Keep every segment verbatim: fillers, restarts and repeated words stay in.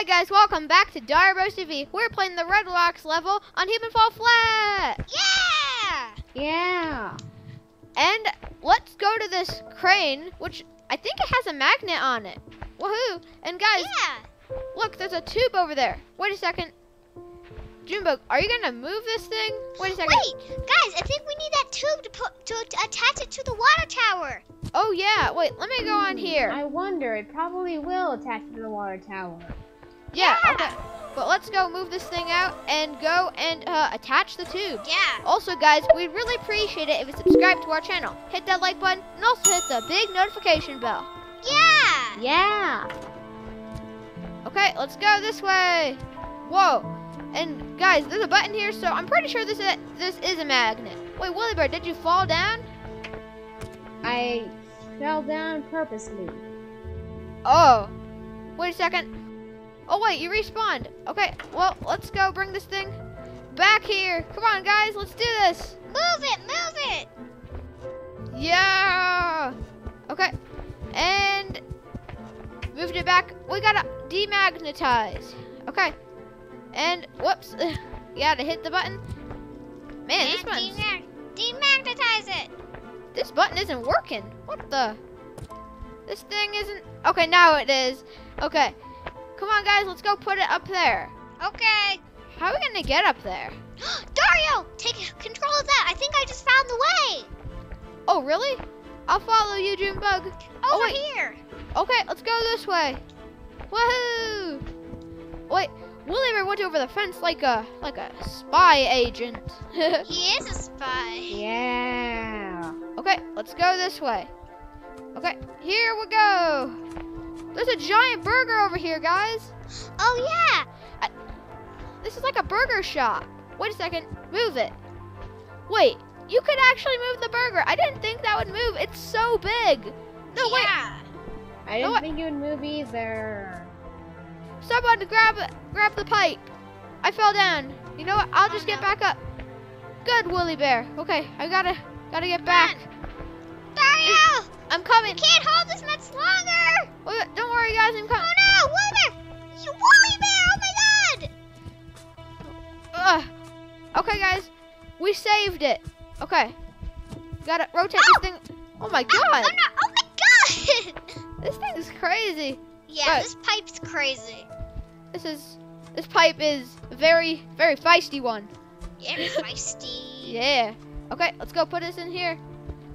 Hi guys, welcome back to Dario Bros T V. We're playing the Red Rocks level on Human Fall Flat. Yeah! Yeah. And let's go to this crane, which I think it has a magnet on it. Woohoo! And guys, yeah. Look, there's a tube over there. Wait a second. Junebug, are you gonna move this thing? Wait a second. Wait, guys, I think we need that tube to, put, to, to attach it to the water tower. Oh yeah, wait, let me go on here. I wonder, it probably will attach it to the water tower. Yeah, yeah. Okay. But let's go move this thing out and go and uh, attach the tube. Yeah. Also guys, we'd really appreciate it if you subscribe to our channel. Hit that like button and also hit the big notification bell. Yeah. Yeah. Okay, let's go this way. Whoa. And guys, there's a button here, so I'm pretty sure this is a, this is a magnet. Wait, Willy Bear, did you fall down? I fell down purposely. Oh, wait a second. Oh wait, you respawned. Okay, well, let's go bring this thing back here. Come on, guys, let's do this. Move it, move it. Yeah. Okay, and moved it back. We gotta demagnetize. Okay. And, whoops, you gotta hit the button. Man, and this button's... Demag demagnetize it! This button isn't working. What the? This thing isn't... Okay, now it is. Okay. Come on, guys, let's go put it up there. Okay. How are we gonna get up there? Dario, take control of that. I think I just found the way. Oh, really? I'll follow you, Junebug. Over oh, here. Okay, let's go this way. Woohoo! Wait. Willy Bear went over the fence like a like a spy agent. He is a spy. Yeah. Okay, let's go this way. Okay, here we go. There's a giant burger over here, guys. Oh yeah. I, this is like a burger shop. Wait a second. Move it. Wait, you could actually move the burger. I didn't think that would move. It's so big. No yeah. Wait. I didn't no, think it would move either. Someone grab grab the pipe. I fell down. You know what? I'll just oh, no. get back up. Good, Willy Bear. Okay, I gotta gotta get Come back. On. Dario! I'm coming. You can't hold this much longer. Oh, don't worry, guys. I'm coming. Oh no, Willy Bear! You Willy Bear! Oh my God! Ugh. Okay, guys, we saved it. Okay, gotta rotate oh. this thing. Oh my God! Oh, oh, no. oh my God! This thing is crazy. Yeah, but this pipe's crazy. This is this pipe is a very, very feisty one. Yeah, feisty. Yeah. Okay, let's go put this in here.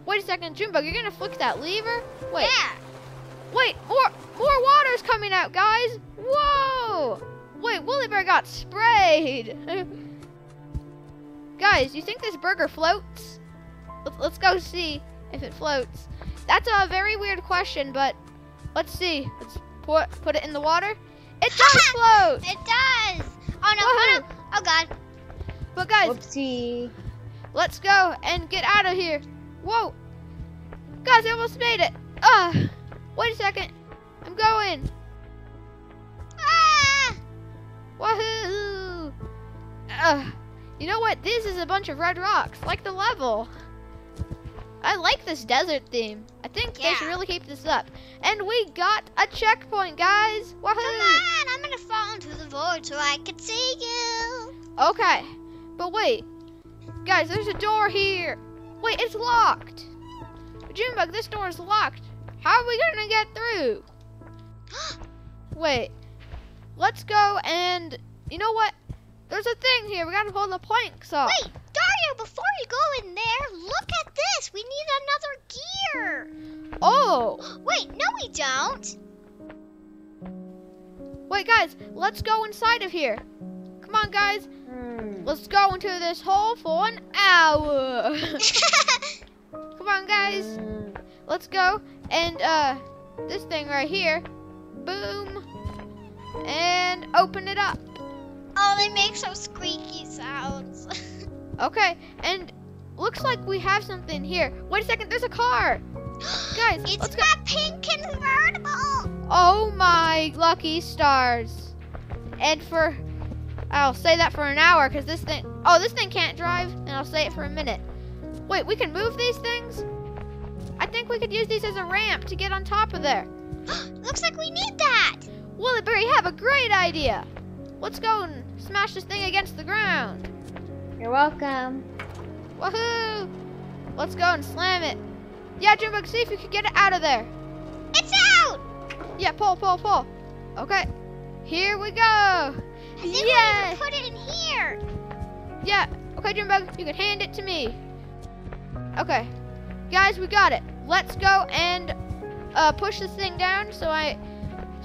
Wait a second, Junebug, you're gonna flick that lever? Wait. Yeah. Wait, more more water's coming out, guys. Whoa! Wait, Willy Bear got sprayed. Guys, you think this burger floats? Let's go see if it floats. That's a very weird question, but let's see. Let's Put, put it in the water. It does float. It does. Oh no, oh no! Oh God! But guys, Oopsie. Let's go and get out of here. Whoa! Guys, I almost made it. Ah! Uh, wait a second. I'm going. Ah! Woohoo! Uh, you know what? This is a bunch of red rocks, like the level. I like this desert theme. I think yeah. they should really keep this up. And we got a checkpoint, guys. Wahoo! Come on, I'm gonna fall into the void so I can see you. Okay, but wait. Guys, there's a door here. Wait, it's locked. Junebug, this door is locked. How are we gonna get through? Wait, let's go and, you know what? There's a thing here. We gotta pull the planks off. Wait, Dario, before you go in there, look at this. We need another gear. Oh. Wait, no we don't. Wait, guys, let's go inside of here. Come on, guys. Mm. Let's go into this hole for an hour. Come on, guys. Mm. Let's go. And uh, this thing right here. Boom. And open it up. Oh, they make some squeaky sounds. Okay, and looks like we have something here. Wait a second, there's a car. Guys, it's let's my go. pink convertible. Oh my lucky stars. And for, I'll say that for an hour because this thing, oh, this thing can't drive, and I'll say it for a minute. Wait, we can move these things? I think we could use these as a ramp to get on top of there. Looks like we need that. Willyberry, have a great idea. Let's go and smash this thing against the ground. You're welcome. Woohoo! Let's go and slam it. Yeah, Junebug, see if you can get it out of there. It's out! Yeah, pull, pull, pull. Okay, here we go. And then yeah. we can put it in here. Yeah, okay, Junebug, you can hand it to me. Okay, guys, we got it. Let's go and uh, push this thing down. So I,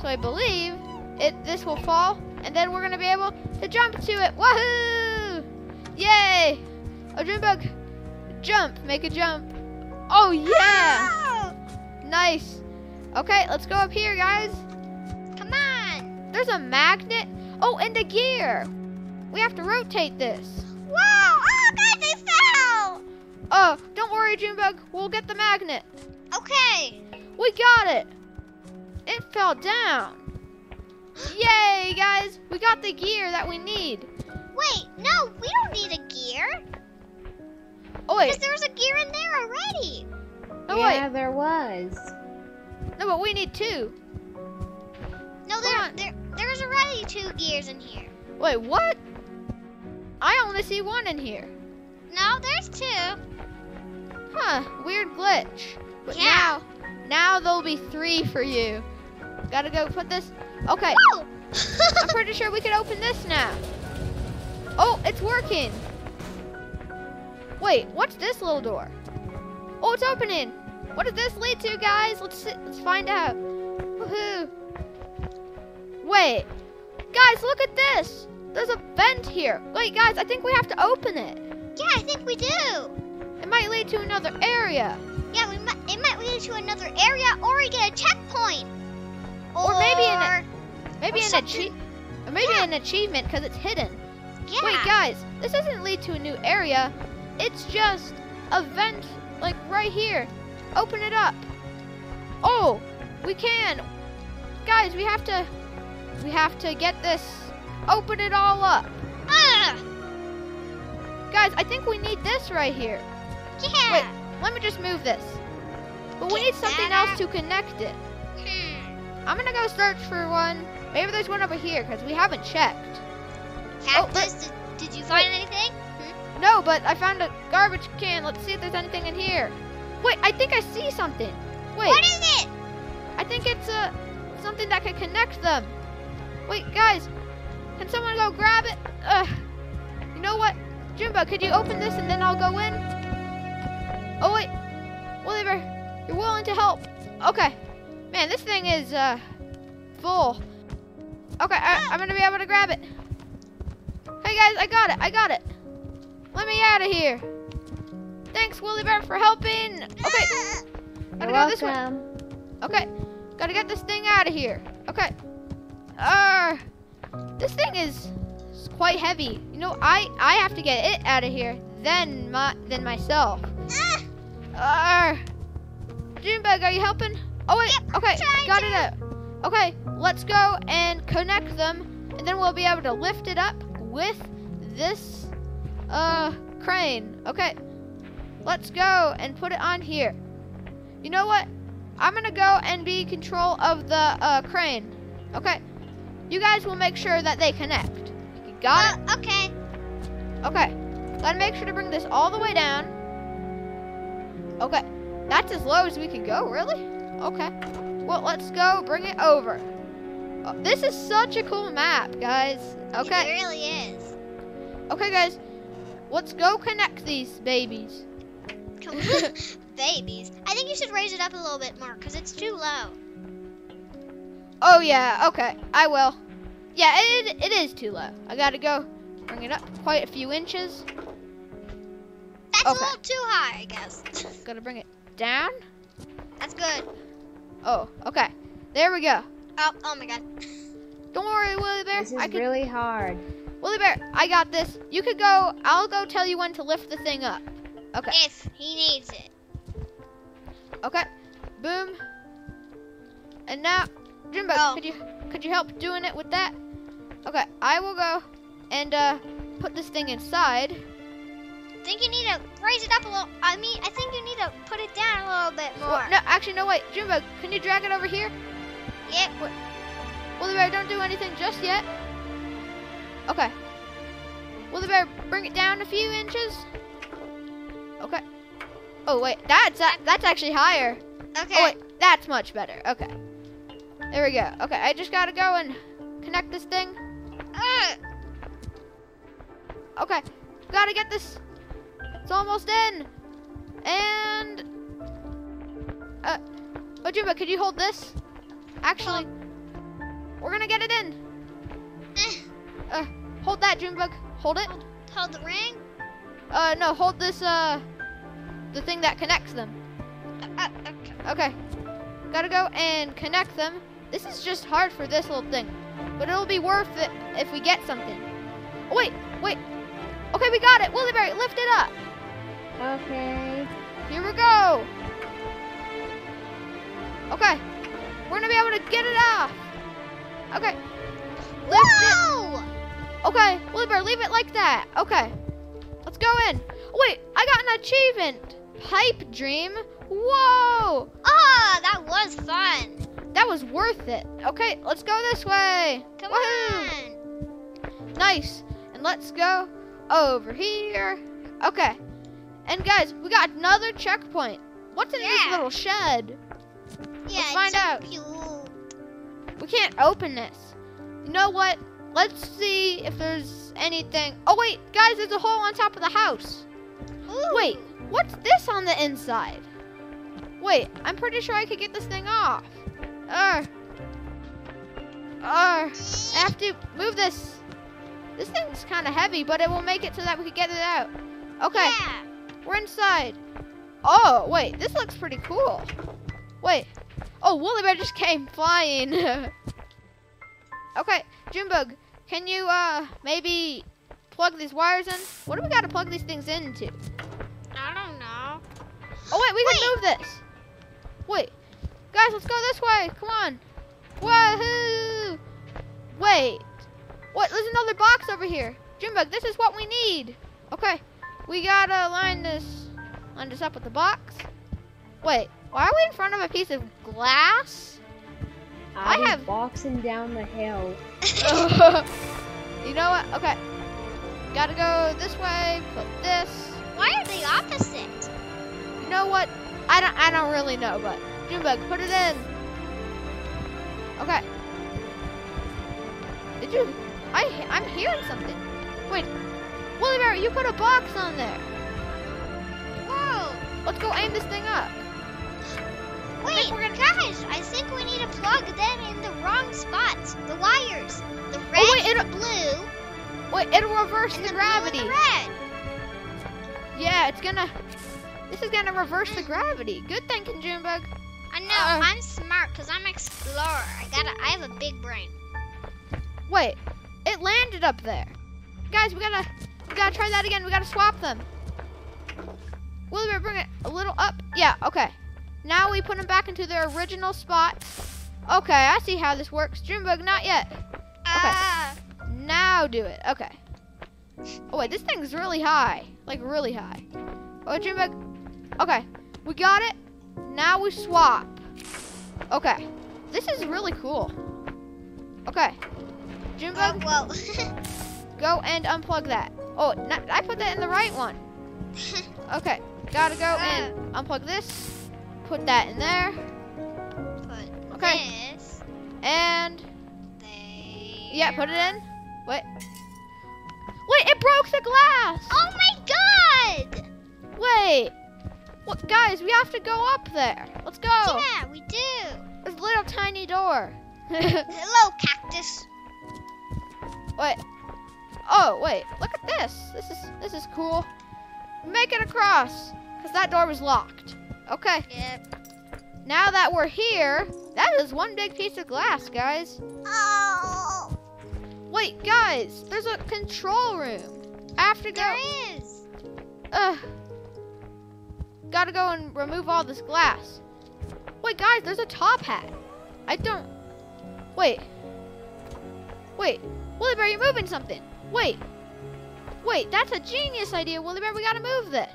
so I believe it. This will fall, and then we're gonna be able to jump to it. Woohoo! Yay! Oh, Junebug, jump! Make a jump! Oh yeah! Oh! Nice. Okay, let's go up here, guys. Come on! There's a magnet. Oh, and a gear. We have to rotate this. Wow! Oh, guys, they fell! Oh, don't worry, Junebug. We'll get the magnet. Okay. We got it. It fell down. Yay, guys! We got the gear that we need. Wait, no, we don't need a gear. Oh wait. Because there was a gear in there already. Oh, yeah, wait. There was. No, but we need two. No, there, there, there's already two gears in here. Wait, what? I only see one in here. No, there's two. Huh, weird glitch. But yeah. Now, now there'll be three for you. Gotta go put this, okay. Oh. I'm pretty sure we can open this now. Oh, it's working. Wait, what's this little door? Oh, it's opening. What does this lead to, guys? Let's sit, let's find out. Woohoo! Wait, guys, look at this. There's a vent here. Wait, guys, I think we have to open it. Yeah, I think we do. It might lead to another area. Yeah, we might. It might lead to another area, or we get a checkpoint, or, or maybe an maybe an achievement, maybe yeah. an achievement because it's hidden. Yeah. Wait, guys, this doesn't lead to a new area. It's just a vent, like, right here. Open it up. Oh, we can. Guys, we have to, we have to get this, open it all up. Ah! Guys, I think we need this right here. Yeah. Wait, let me just move this. But we get need something else to connect it. Hmm. I'm gonna go search for one. Maybe there's one over here, because we haven't checked. Cactus, oh, but, did, did you find wait. anything? No, but I found a garbage can. Let's see if there's anything in here. Wait, I think I see something. Wait. What is it? I think it's uh, something that can connect them. Wait, guys, can someone go grab it? Uh, you know what? Junebug, could you open this and then I'll go in? Oh, wait. Willyberry, you're willing to help. Okay. Man, this thing is uh, full. Okay, I, I'm going to be able to grab it. Hey, guys, I got it. I got it. Let me out of here. Thanks, Willyberry, for helping. Okay. Gotta go this way. Okay. Gotta get this thing out of here. Okay. Uh, this thing is quite heavy. You know, I, I have to get it out of here, then my then myself. Uh, Junebug, are you helping? Oh wait, yep, okay, got to. it out. Okay, let's go and connect them, and then we'll be able to lift it up with this Uh, crane. Okay, let's go and put it on here. You know what? I'm gonna go and be in control of the uh, crane. Okay, you guys will make sure that they connect. You got uh, it? Okay. Okay, gotta make sure to bring this all the way down. Okay, that's as low as we can go, really? Okay, well, let's go bring it over. Oh, this is such a cool map, guys. Okay. It really is. Okay, guys. Let's go connect these babies. Babies? I think you should raise it up a little bit more because it's too low. Oh, yeah. Okay, I will. Yeah, it, it is too low. I got to go bring it up quite a few inches. That's okay. A little too high, I guess. Got to bring it down. That's good. Oh, okay. There we go. Oh, oh my God. Don't worry, Willyberry. This is I can... really hard. Willyberry, I got this. You could go, I'll go tell you when to lift the thing up. Okay. If he needs it. Okay. Boom. And now, Junebug, oh. could you could you help doing it with that? Okay, I will go and uh, put this thing inside. I think you need to raise it up a little. I mean, I think you need to put it down a little bit more. Well, no, actually, no, wait. Junebug, can you drag it over here? Yep. Wait. Wooly Bear, don't do anything just yet. Okay. Wooly Bear, bring it down a few inches. Okay. Oh wait, that's that, that's actually higher. Okay. Oh wait, that's much better. Okay. There we go. Okay, I just gotta go and connect this thing. Uh. Okay, gotta get this. It's almost in. And uh, oh Jumba, could you hold this? Actually, we're gonna get it in. Uh, hold that, Junebug. Hold it. Hold, hold the ring. Uh, no, hold this. Uh, the thing that connects them. Uh, okay. okay. Gotta go and connect them. This is just hard for this little thing, but it'll be worth it if we get something. Oh, wait, wait. Okay, we got it. Wooly Bear, lift it up. Okay. Here we go. Okay. We're gonna be able to get it off. Okay. Lift Whoa! it. Okay, Wooly Bear, leave it like that. Okay. Let's go in. Wait, I got an achievement. Pipe dream. Whoa. Ah, oh, that was fun. That was worth it. Okay, let's go this way. Come Woohoo! on. Nice. And let's go over here. Okay. And guys, we got another checkpoint. What's in yeah. this little shed? Yeah, let's find out. Cute. We can't open this. You know what? Let's see if there's anything. Oh wait, guys, there's a hole on top of the house. Ooh. Wait, what's this on the inside? Wait, I'm pretty sure I could get this thing off. Uh, uh, I have to move this. This thing's kind of heavy, but it will make it so that we can get it out. Okay, yeah. we're inside. Oh wait, this looks pretty cool. Wait. Oh, Wooly Bear just came flying. Okay, Junebug, can you uh maybe plug these wires in? What do we gotta plug these things into? I don't know. Oh wait, we wait. can move this. Wait, guys, let's go this way. Come on. Woohoo! Wait. What? There's another box over here. Junebug, this is what we need. Okay, we gotta line this, line this up with the box. Wait. Why are we in front of a piece of glass? I'm I have boxing down the hill. You know what? Okay. Gotta go this way. Put this. Why are they opposite? You know what? I don't. I don't really know. But Junebug, put it in. Okay. Did you? I. I'm hearing something. Wait, Wooly Bear, you put a box on there. Whoa! Let's go aim this thing up. Wait, we're gonna guys, I think we need to plug them in the wrong spots. The wires. The red, oh, wait, it'll, the blue. Wait, it'll reverse the, the gravity. Blue and the red. Yeah, it's gonna, this is gonna reverse the gravity. Good thinking, Junebug. I know, uh, I'm smart because I'm an explorer. I gotta, I have a big brain. Wait, it landed up there. Guys, we gotta, we gotta try that again. We gotta swap them. Will we bring it a little up? Yeah, okay. Now we put them back into their original spots. Okay, I see how this works. Junebug, not yet. Okay, uh. now do it. Okay. Oh wait, this thing's really high, like really high. Oh, Junebug. Okay, we got it. Now we swap. Okay, this is really cool. Okay, Junebug. Oh, whoa. Go and unplug that. Oh, not, I put that in the right one. Okay, gotta go uh. and unplug this. Put that in there. Put okay. This and there. Yeah, put it in. Wait. Wait, it broke the glass. Oh my god! Wait. What, guys? We have to go up there. Let's go. Yeah, we do. This little tiny door. Hello, cactus. Wait. Oh, wait. Look at this. This is this is cool. Make it across, cause that door was locked. Okay. Yep. Now that we're here, that is one big piece of glass, guys. Oh. Wait, guys, there's a control room. I have to go. There is. Ugh. Gotta go and remove all this glass. Wait, guys, there's a top hat. I don't. Wait. Wait, Wooly Bear, you're moving something. Wait. Wait, that's a genius idea, Wooly Bear. We gotta move this.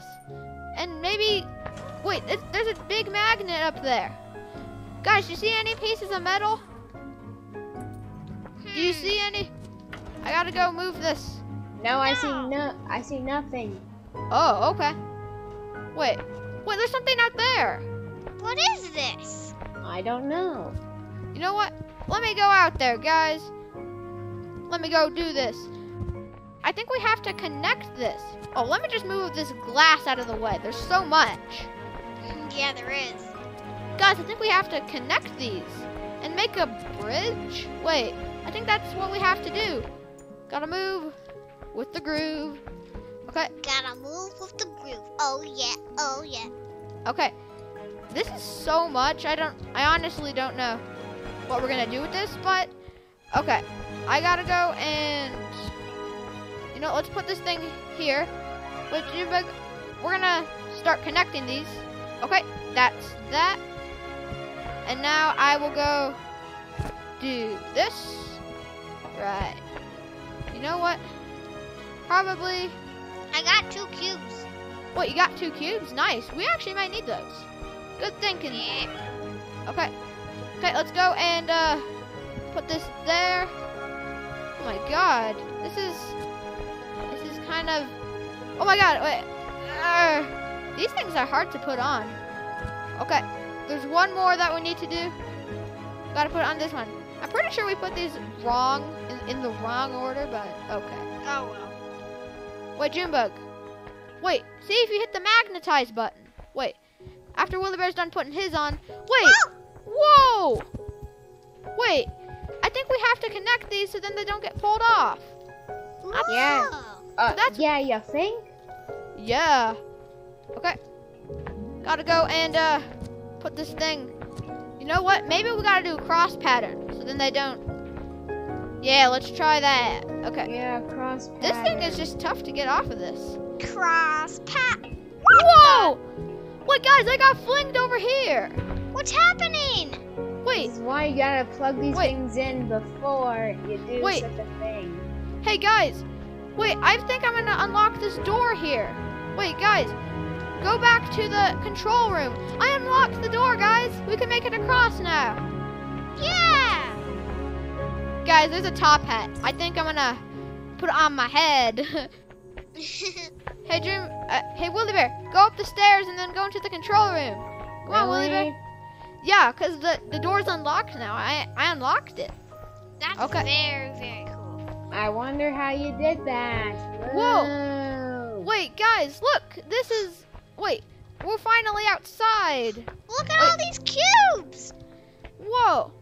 And maybe. Wait, there's a big magnet up there. Guys, you see any pieces of metal? Do you see any? I gotta go move this. No, I see no. I see nothing. Oh, okay. Wait, wait. There's something out there. What is this? I don't know. You know what? Let me go out there, guys. Let me go do this. I think we have to connect this. Oh, let me just move this glass out of the way. There's so much. Yeah, there is. Guys, I think we have to connect these and make a bridge. Wait, I think that's what we have to do. Gotta move with the groove. Okay. Gotta move with the groove. Oh yeah, oh yeah. Okay, this is so much. I don't, I honestly don't know what we're gonna do with this, but okay. I gotta go and, you know, let's put this thing here. But we're gonna start connecting these. Okay, that's that. And now I will go do this. Right. You know what? Probably. I got two cubes. What, you got two cubes? Nice. We actually might need those. Good thinking. Yeah. Okay. Okay, let's go and uh, put this there. Oh my god, this is, this is kind of, oh my god, wait, uh, these things are hard to put on. Okay, there's one more that we need to do. Gotta put it on this one. I'm pretty sure we put these wrong, in, in the wrong order, but okay. Oh well. Wait, Junebug, wait, see if you hit the magnetize button. Wait, after Willy Bear's done putting his on, wait, whoa, whoa. wait. I think we have to connect these so then they don't get pulled off. Yeah. Uh, that's yeah, you think? Yeah. Okay. Gotta go and uh, put this thing. You know what? Maybe we gotta do a cross pattern so then they don't. Yeah, let's try that. Okay. Yeah, cross pattern. This thing is just tough to get off of this. Cross pattern. Whoa! Wait, guys, I got flinged over here. What's happening? Wait. This is why you gotta plug these wait. things in before you do wait. such a thing. Hey guys, wait, I think I'm gonna unlock this door here. Wait guys, go back to the control room. I unlocked the door, guys. We can make it across now. Yeah! Guys, there's a top hat. I think I'm gonna put it on my head. Hey Dream, uh, hey Willy Bear, go up the stairs and then go into the control room. Come really? on, Willy Bear. Yeah, because the, the door's unlocked now. I, I unlocked it. That's okay. very, very cool. I wonder how you did that. Whoa. Whoa. Wait, guys, look. This is... Wait, we're finally outside. Look at wait. all these cubes. Whoa.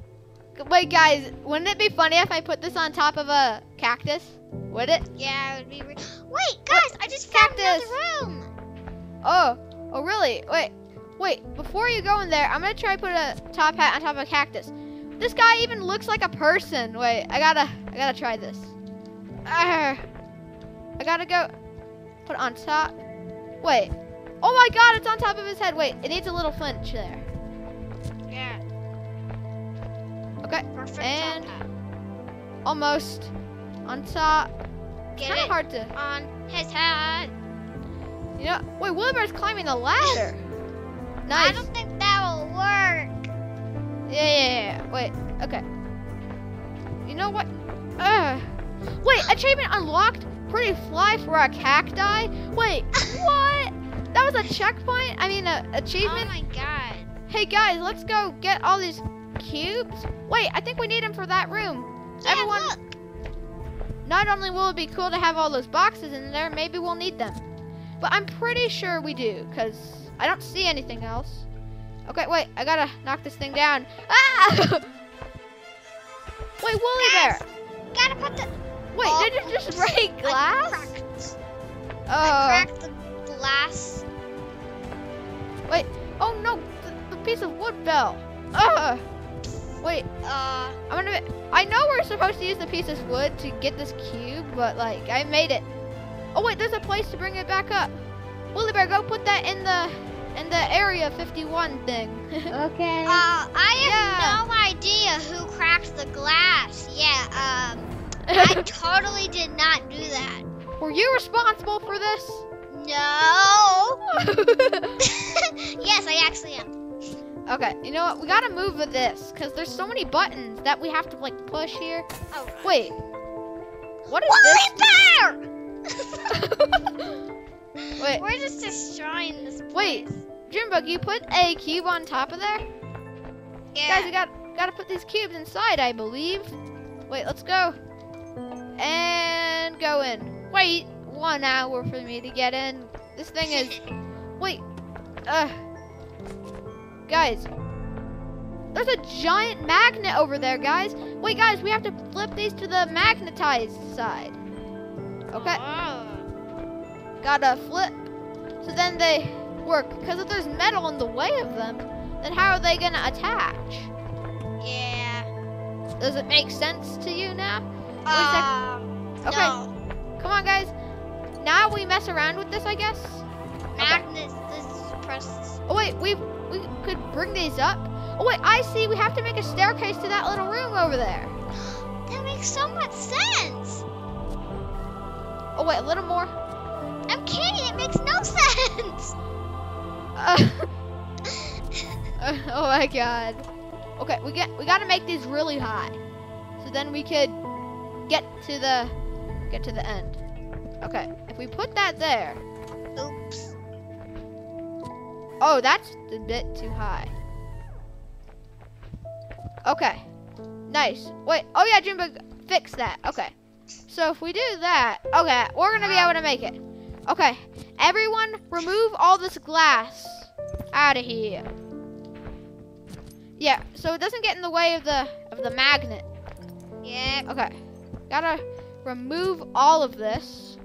Wait, guys, wouldn't it be funny if I put this on top of a cactus? Would it? Yeah, it would be... Re wait, guys, what? I just found cactus. another room. Oh, oh, really? Wait. Wait, before you go in there, I'm gonna try to put a top hat on top of a cactus. This guy even looks like a person. Wait, I gotta, I gotta try this. Arr, I gotta go put it on top. Wait, oh my god, it's on top of his head. Wait, it needs a little flinch there. Yeah. Okay, perfect and top hat. Almost on top. Get kinda it hard to on his head. You know, wait, Willy Bear's climbing the ladder. Nice. I don't think that will work. Yeah, yeah, yeah. Wait, okay. You know what? Ugh. Wait, achievement unlocked. Pretty fly for a cacti. Wait, what? That was a checkpoint? I mean, a achievement? Oh my god. Hey guys, let's go get all these cubes. Wait, I think we need them for that room. Yeah, everyone, look. Not only will it be cool to have all those boxes in there, maybe we'll need them. But I'm pretty sure we do, because... I don't see anything else. Okay, wait, I gotta knock this thing down. Ah! Wait, Willy Bear. Gotta put the... Wait, oh, did you just break glass? I cracked. Oh. I cracked the glass. Wait, oh no, the, the piece of wood fell. Ugh. Wait, uh, I'm gonna... I know we're supposed to use the piece of wood to get this cube, but like, I made it. Oh wait, there's a place to bring it back up. Willy Bear, go put that in the in the Area fifty-one thing. Okay. Uh, I have yeah. no idea who cracked the glass. Yeah, um, I totally did not do that. Were you responsible for this? No. Yes, I actually am. Okay, you know what? We gotta move with this, because there's so many buttons that we have to, like, push here. Oh, wait. What is Why this? There? Wait. We're just destroying this place. Wait, Jimbug, you put a cube on top of there? Yeah. Guys, we got, gotta put these cubes inside, I believe. Wait, let's go. And go in. Wait one hour for me to get in. This thing is... Wait. Ugh. Guys, there's a giant magnet over there, guys. Wait, guys, we have to flip these to the magnetized side. Okay. Oh. Gotta flip. So then they work. Because if there's metal in the way of them, then how are they gonna attach? Yeah. Does it make sense to you now? Um, okay. No. Come on, guys. Now we mess around with this, I guess. Magnets. Okay. This is press. Oh wait, we we could bring these up. Oh wait, I see. We have to make a staircase to that little room over there. That makes so much sense. Oh wait, a little more. I'm kidding. It makes no sense. Uh, oh my god. Okay, we get we got to make these really high, so then we could get to the get to the end. Okay, if we put that there. Oops. Oh, that's a bit too high. Okay, nice. Wait, oh yeah, Jimbug, fix that. Okay, so if we do that, okay, we're gonna be able to make it. Okay, everyone, remove all this glass out of here. Yeah, so it doesn't get in the way of the of the magnet. Yeah. Okay, gotta remove all of this.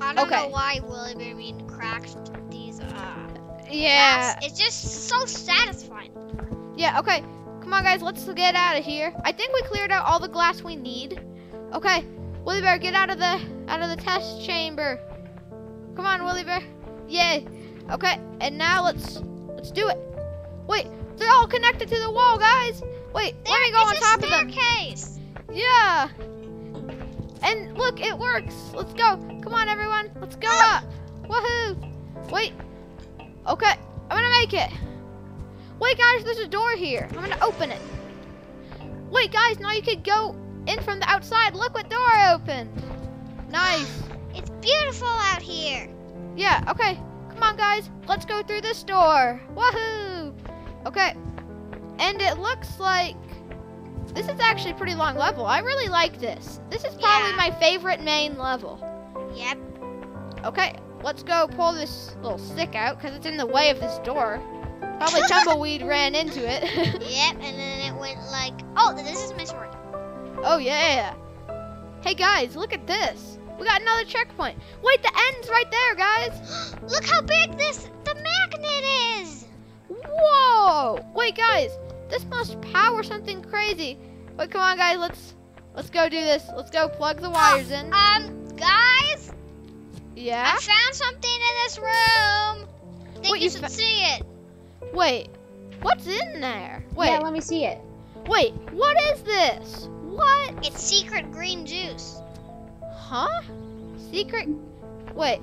I don't okay. know why William cracked these. Uh, yeah, glass. It's just so satisfying. Yeah. Okay. Come on, guys. Let's get out of here. I think we cleared out all the glass we need. Okay, Willie Bear, get out of the out of the test chamber. Come on, Willie Bear. Yay. Okay. And now let's let's do it. Wait, they're all connected to the wall, guys. Wait, there, let me go on top of them. Staircase. Yeah. And look, it works. Let's go. Come on, everyone. Let's go up. Woohoo. Wait. Okay. I'm going to make it. Wait, guys. There's a door here. I'm going to open it. Wait, guys. Now you could go in from the outside. Look what door opened. Nice. It's beautiful out here. Yeah. Okay. Come on, guys. Let's go through this door. Woohoo. Okay. And it looks like... This is actually a pretty long level. I really like this. This is probably yeah. my favorite main level. Yep. Okay, let's go pull this little stick out because it's in the way of this door. Probably Tumbleweed ran into it. Yep, and then it went like, oh, this is my sword. Oh, yeah. Hey, guys, look at this. We got another checkpoint. Wait, the end's right there, guys. Look how big this, the magnet is. Whoa. Wait, guys. This must power something crazy. Wait, come on, guys. Let's let's go do this. Let's go plug the wires in. Um, guys. Yeah. I found something in this room. I think Wait, you, you should see it. Wait, what's in there? Wait. Yeah, let me see it. Wait, what is this? What? It's secret green juice. Huh? Secret. Wait.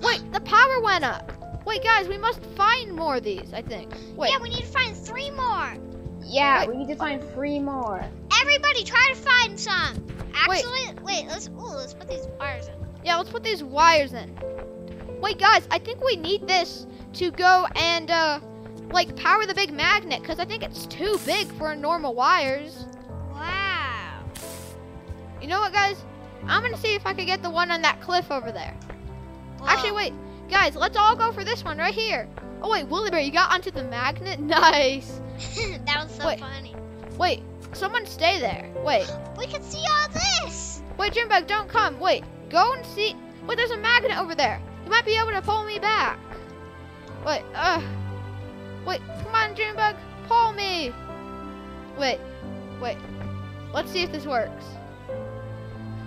Wait, the power went up. Wait, guys, we must find more of these, I think. Wait. Yeah, we need to find three more. Yeah, wait. we need to find three more. Everybody, try to find some. Actually, wait, wait let's ooh, let's put these wires in. Yeah, let's put these wires in. Wait, guys, I think we need this to go and, uh, like, power the big magnet, because I think it's too big for normal wires. Wow. You know what, guys? I'm going to see if I can get the one on that cliff over there. Whoa. Actually, wait. Guys, let's all go for this one right here. Oh, wait, Willie Bear, you got onto the magnet? Nice. That was so wait, funny. Wait, someone stay there. Wait. We can see all this. Wait, Jimbug, don't come. Wait, go and see. Wait, there's a magnet over there. You might be able to pull me back. Wait, uh. Wait, come on, Jimbug. Pull me. Wait, wait. Let's see if this works.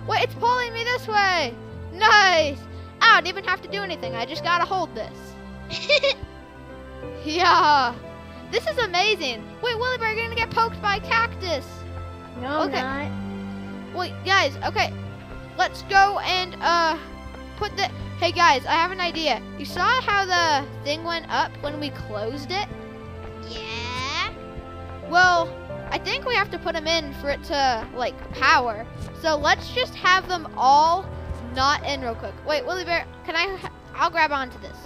Wait, it's pulling me this way. Nice. I don't even have to do anything. I just gotta hold this. Yeah. This is amazing. Wait, Willie Bear, you're gonna get poked by a cactus. No, okay. I'm not. Wait, guys, okay. Let's go and, uh, put the... Hey guys, I have an idea. You saw how the thing went up when we closed it? Yeah. Well, I think we have to put them in for it to, like, power. So let's just have them all not in real quick. Wait, Willy Bear, can I, I'll grab onto this.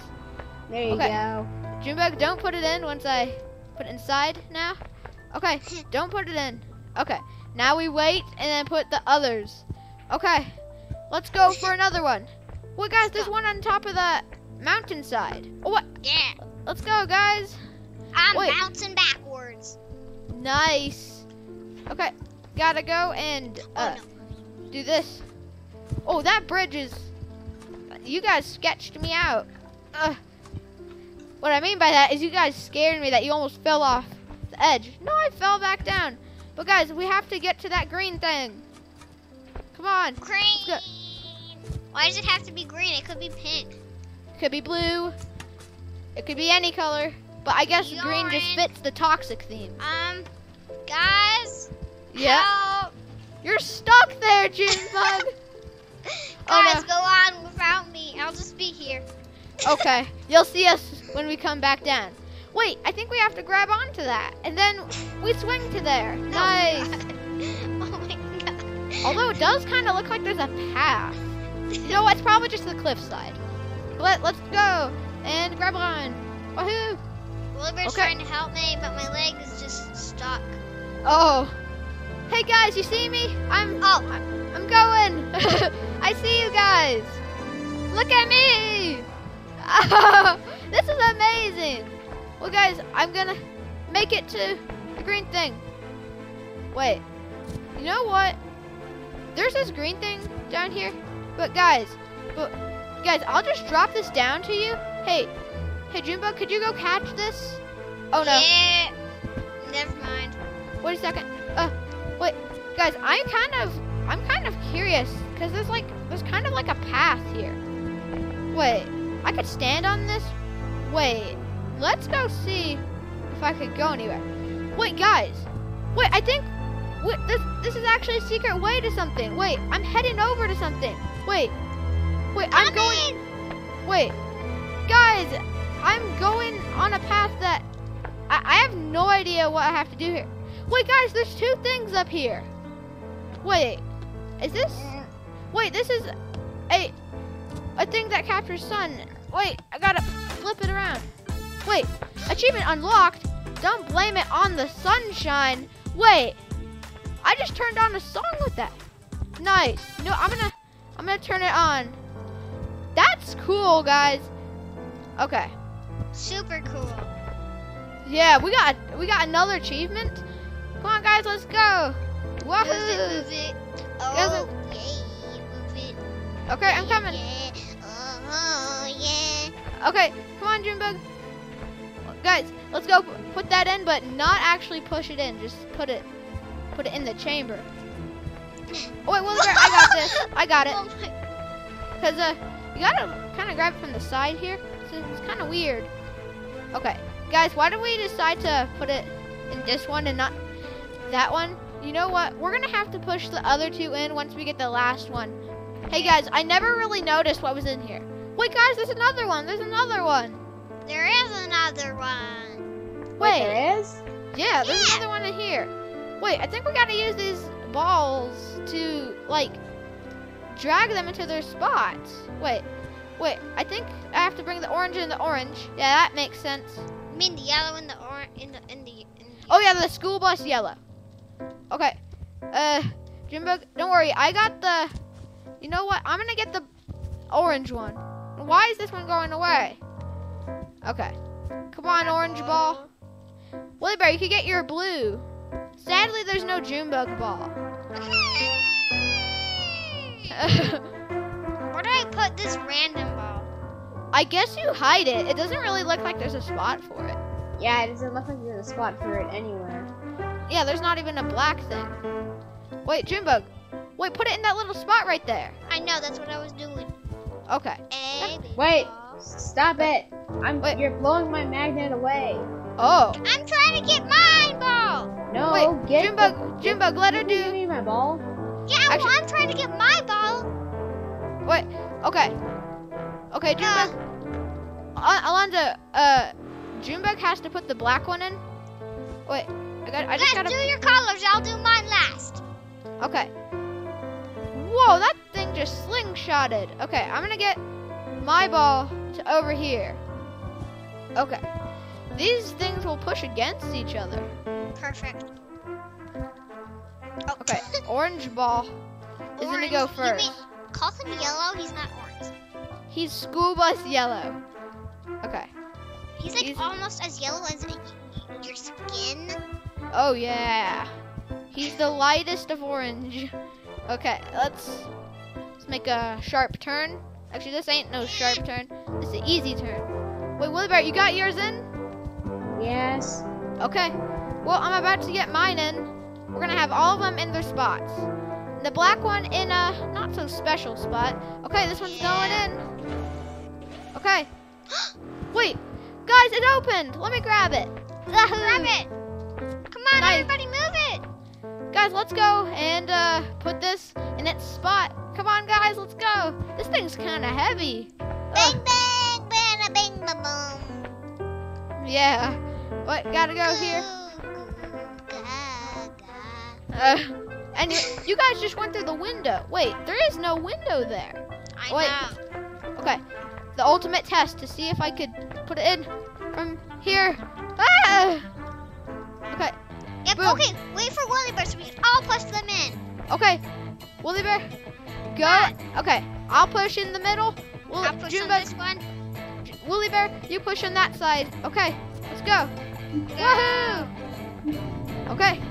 There you okay. go. Junebug, don't put it in once I put it inside now. Okay, don't put it in. Okay, now we wait and then put the others. Okay, let's go for another one. Well, guys, there's one on top of the mountainside. Oh, what? Yeah. Let's go, guys. I'm Wait. bouncing backwards. Nice. Okay, gotta go and uh, oh, no. do this. Oh, that bridge is... You guys sketched me out. Uh, what I mean by that is you guys scared me that you almost fell off the edge. No, I fell back down. But, guys, we have to get to that green thing. Come on. Green. Why does it have to be green? It could be pink. It could be blue. It could be any color. But I guess Yarn. green just fits the toxic theme. Um, guys, yeah. help. You're stuck there, Junebug. Guys, oh, no. go on without me. I'll just be here. Okay. You'll see us when we come back down. Wait, I think we have to grab onto that. And then we swing to there. Oh, nice. God. Oh, my God. Although it does kind of look like there's a path. You know what? It's probably just the cliffside. Let, let's go and grab on. Woohoo! Wilbur's okay. trying to help me, but my leg is just stuck. Oh. Hey guys, you see me? I'm. Oh, I'm, I'm going. I see you guys. Look at me. Oh, this is amazing. Well, guys, I'm gonna make it to the green thing. Wait. You know what? There's this green thing down here. But guys, but guys, I'll just drop this down to you. Hey, hey, Junebug, could you go catch this? Oh no. Yeah. Never mind. Wait a second. Uh, wait, guys, I'm kind of, I'm kind of curious because there's like, there's kind of like a path here. Wait, I could stand on this. Wait, let's go see if I could go anywhere. Wait, guys, wait, I think, wait, this, this is actually a secret way to something. Wait, I'm heading over to something. Wait, wait, I'm going, wait, guys, I'm going on a path that, I, I have no idea what I have to do here. Wait, guys, there's two things up here. Wait, is this, wait, this is a, a thing that captures sun. Wait, I gotta flip it around. Wait, achievement unlocked, don't blame it on the sunshine. Wait, I just turned on a song with that. Nice, no, I'm gonna. I'm gonna turn it on. That's cool, guys. Okay. Super cool. Yeah, we got we got another achievement. Come on, guys, let's go. Whoa. Move it, move it. Oh, yeah, move it. Okay, yeah, I'm coming. Yeah. Oh, yeah. Okay, come on, Junebug. Guys, let's go put that in, but not actually push it in. Just put it, put it in the chamber. Oh, wait, Willy Bear, I got this. I got it. Because uh, you got to kind of grab it from the side here. So it's kind of weird. Okay. Guys, why did we decide to put it in this one and not that one? You know what? We're going to have to push the other two in once we get the last one. Hey, guys, I never really noticed what was in here. Wait, guys, there's another one. There's another one. There is another one. Wait. There is? Yeah, there's yeah. another one in here. Wait, I think we got to use these balls to like drag them into their spots. Wait, wait, I think I have to bring the orange in the orange. Yeah, that makes sense. You mean the yellow and the orange in the, in the, in the oh yeah, the school bus yellow. Okay, uh, Junebug, don't worry, I got the, you know what, I'm gonna get the orange one. Why is this one going away? Okay, come on, orange ball. Willy Bear, you could get your blue. Sadly, there's no Junebug ball. Where do I put this random ball? I guess you hide it. It doesn't really look like there's a spot for it. Yeah, it doesn't look like there's a spot for it anywhere. Yeah, there's not even a black thing. Wait, Junebug. Wait, put it in that little spot right there. I know, that's what I was doing. Okay. And wait, stop it. I'm. Wait. You're blowing my magnet away. Oh. I'm trying to get mine ball. No, wait, get Junebug, Junebug, let her do. You need my ball? Yeah, actually, well, I'm trying to get my ball. Wait, okay. Okay, Junebug. Uh, Alonzo, uh, Junebug has to put the black one in. Wait, I got. I just gotta. Do your colors. I'll do mine last. Okay. Whoa, that thing just slingshotted. Okay, I'm gonna get my ball to over here. Okay. These things will push against each other. Perfect. Oh. Okay, orange ball is orange. Gonna go first. You mean, call him yellow, he's not orange. He's school bus yellow. Okay. He's like he's... almost as yellow as your skin. Oh yeah. He's the lightest of orange. Okay, let's, let's make a sharp turn. Actually, this ain't no sharp turn. This is an easy turn. Wait, Wilbert, you got yours in? Yes. Okay. Well, I'm about to get mine in. We're gonna have all of them in their spots. The black one in a not so special spot. Okay, this one's yeah. going in. Okay. Wait, guys, it opened. Let me grab it. Grab it. Come on, nice. Everybody, move it. Guys, let's go and uh, put this in its spot. Come on, guys, let's go. This thing's kind of heavy. Bang, bang, bang, bang, bang, boom. Yeah. What? Gotta go here. Uh, and you, you guys just went through the window. Wait, there is no window there. I Wait. know. Okay, the ultimate test to see if I could put it in from here. Ah! Okay. Yep. Boom. Okay. Wait for Willy Bear so we can all push them in. Okay. Willy Bear, go. Ah. Okay. I'll push in the middle. Will I'll push Junebug. on this one. J Willy Bear, you push on that side. Okay. Let's go. Yeah. Woohoo! Okay.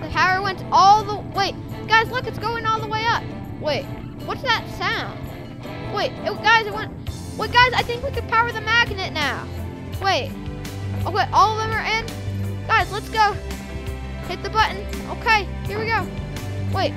The tower went all the wait, guys. Look, it's going all the way up. Wait, what's that sound? Wait, it, guys, it went. Wait, guys, I think we can power the magnet now. Wait, okay, all of them are in. Guys, let's go. Hit the button. Okay, here we go. Wait,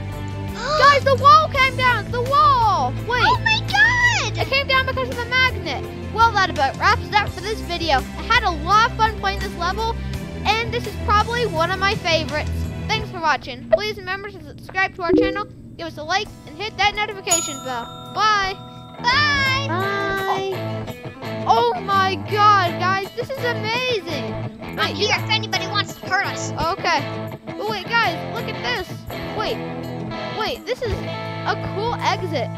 guys, the wall came down. The wall. Wait. Oh my God! It came down because of the magnet. Well, that about wraps it up for this video. I had a lot of fun playing this level, and this is probably one of my favorites. Thanks for watching. Please remember to subscribe to our channel, give us a like, and hit that notification bell. Bye. Bye. Bye. Oh, oh my God, guys. This is amazing. I'm wait, here if anybody wants to hurt us. Okay. But wait, guys, look at this. Wait. Wait, this is a cool exit.